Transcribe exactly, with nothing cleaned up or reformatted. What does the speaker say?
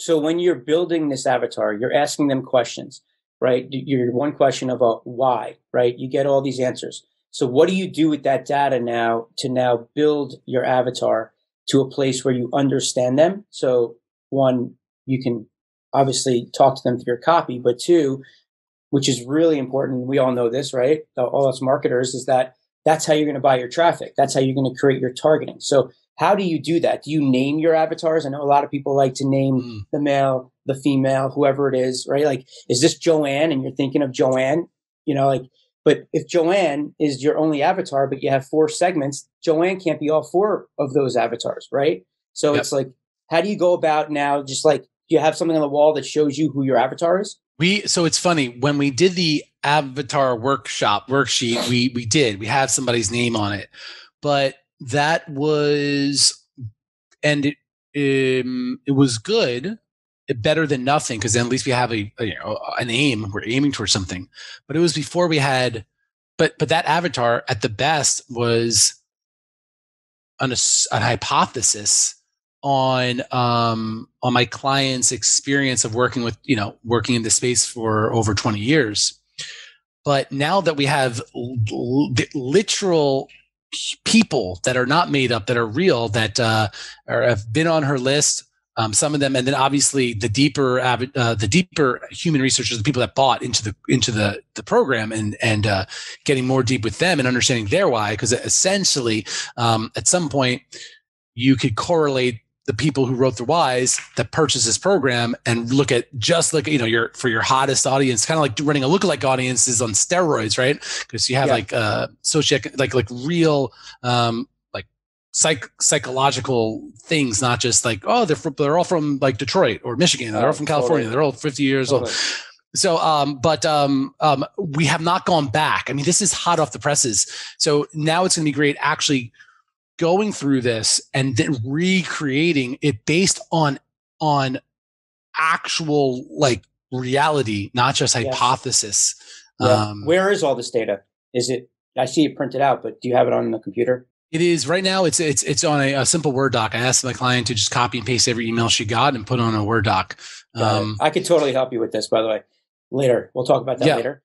So when you're building this avatar, you're asking them questions, right? You're one question of a why, right? You get all these answers. So what do you do with that data now to now build your avatar to a place where you understand them? So one, you can obviously talk to them through your copy, but two, which is really important, we all know this, right? All us marketers, is that that's how you're going to buy your traffic. That's how you're going to create your targeting. So how do you do that? Do you name your avatars? I know a lot of people like to name mm. the male, the female, whoever it is, right? Like, is this Joanne? And you're thinking of Joanne, you know, like, but if Joanne is your only avatar, but you have four segments, Joanne can't be all four of those avatars, right? So yep. It's like, how do you go about now? Just like, do you have something on the wall that shows you who your avatar is? We, so it's funny, when we did the avatar workshop worksheet, we we did, we have somebody's name on it, but that was, and it, um, it was good, better than nothing, because then at least we have a, a you know an aim, we're aiming towards something. But it was before we had, but but that avatar at the best was an an hypothesis on um on my client's experience of working with, you know, working in this space for over twenty years. But now that we have l- literal people that are not made up, that are real, that uh are, have been on her list, um some of them, and then obviously the deeper uh, the deeper human researchers, the people that bought into the into the the program, and and uh getting more deep with them and understanding their why, because essentially um at some point you could correlate the people who wrote the whys that purchased this program and look at just like, you know, your, for your hottest audience, kind of like running a lookalike audience is on steroids, right? Because you have yeah. like uh, socio- like like real um, like psych psychological things, not just like, oh, they're from, they're all from like Detroit or Michigan, they're oh, all from California, totally. They're all fifty years totally. Old. So, um, but um, um, we have not gone back. I mean, this is hot off the presses. So now it's going to be great, actually. Going through this and then recreating it based on on actual like reality, not just yes. hypothesis. Yeah. Um, Where is all this data? Is it? I see it printed out, but do you have it on the computer? It is right now. It's it's it's on a, a simple Word doc. I asked my client to just copy and paste every email she got and put on a Word doc. Um, I could totally help you with this, by the way. Later, we'll talk about that yeah. later.